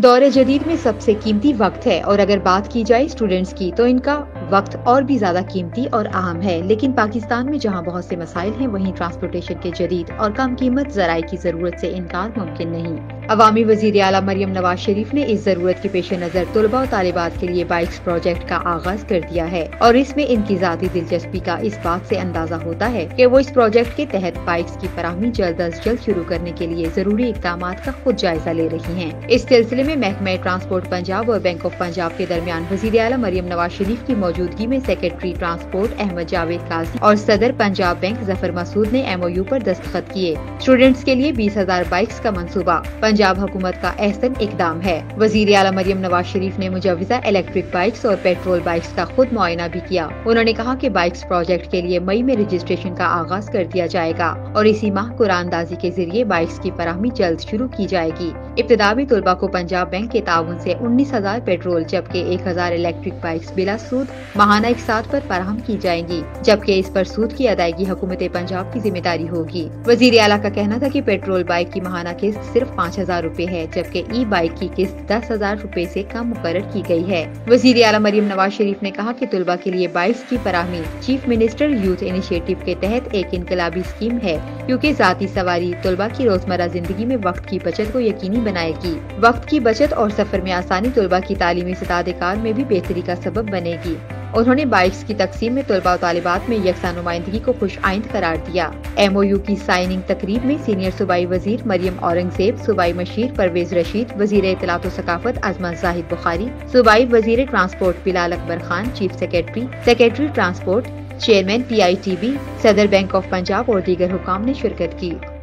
दौरे जदीद में सबसे कीमती वक्त है और अगर बात की जाए स्टूडेंट्स की तो इनका वक्त और भी ज़्यादा कीमती और अहम है। लेकिन पाकिस्तान में जहां बहुत से मसाइल हैं वहीं ट्रांसपोर्टेशन के जदीद और कम कीमत ज़राए की ज़रूरत से इनकार मुमकिन नहीं। अवामी वज़ीर आला मरियम नवाज शरीफ ने इस ज़रूरत के पेश नज़र तलबा और तालिबात के लिए बाइक्स प्रोजेक्ट का आगाज़ कर दिया है और इसमें इनकी ज़ाती दिलचस्पी का इस बात से अंदाज़ा होता है कि वो इस प्रोजेक्ट के तहत बाइक्स की फराहमी जल्द अज जल्द शुरू करने के लिए ज़रूरी इक़दाम का खुद जायजा ले रही है। इस सिलसिले में महकमा ट्रांसपोर्ट पंजाब और बैंक ऑफ पंजाब के दरमियान वज़ीर आला मरियम नवाज शरीफ की मौजूदगी में सेक्रेटरी ट्रांसपोर्ट अहमद जावेद काजी और सदर पंजाब बैंक ज़फर मसूद ने MOU पर दस्तखत किए। स्टूडेंट्स के लिए 20,000 बाइक्स का मंसूबा पंजाब हुकूमत का एहसन इकदाम है। वज़ीर आला मरियम नवाज शरीफ ने मुजवजा इलेक्ट्रिक बाइक्स और पेट्रोल बाइक्स का खुद मुआयना भी किया। उन्होंने कहा कि बाइक्स प्रोजेक्ट के लिए मई में रजिस्ट्रेशन का आगाज कर दिया जाएगा और इसी माह कुरानंदाजी के जरिए बाइक्स की फराहमी जल्द शुरू की जाएगी। इब्तदा में तलबा को पंजाब बैंक के ताउन से 19,000 पेट्रोल जबकि 1,000 इलेक्ट्रिक बाइक्स बिला सूद महाना एक साथ पर फराहम की जाएंगी जबकि इस पर सूद की अदायगी हुकूमत पंजाब की जिम्मेदारी होगी। वज़ीर आला का कहना था कि पेट्रोल बाइक की महाना किस्त सिर्फ 5,000 रुपए है जबकि ई बाइक की किस्त 10,000 रुपए से कम मुकर्रर की गई है। वज़ीर आला मरियम नवाज शरीफ ने कहा कि तलबा के लिए बाइक्स की फराहमी चीफ मिनिस्टर यूथ इनिशिएटिव के तहत एक इनकलाबी स्कीम है क्योंकि ज़ाती सवारी तलबा की रोजमर्रा जिंदगी में वक्त की बचत को यकीनी बनाएगी। वक्त की बचत और सफर में आसानी तलबा की तालीमी सदाकार में भी बेहतरी का सबब बनेगी। उन्होंने बाइक्स की तकसीम में तलबा और तालिबात में यकसा नुमाइंदगी को खुश आइंद करार दिया। MOU की साइनिंग तकरीब में सीनियर सूबाई वजीर मरियम औरंगजेब, सूबाई मशीर परवेज रशीद, वजीर इतलात व सकाफत अज़म जाहिद बुखारी, सूबाई वजीर transport Bilal Akbar Khan, chief secretary secretary transport, chairman PITB, सदर बैंक ऑफ पंजाब और दीगर हुकाम ने शिरकत की।